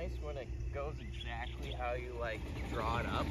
nice when it goes exactly how you like draw it up.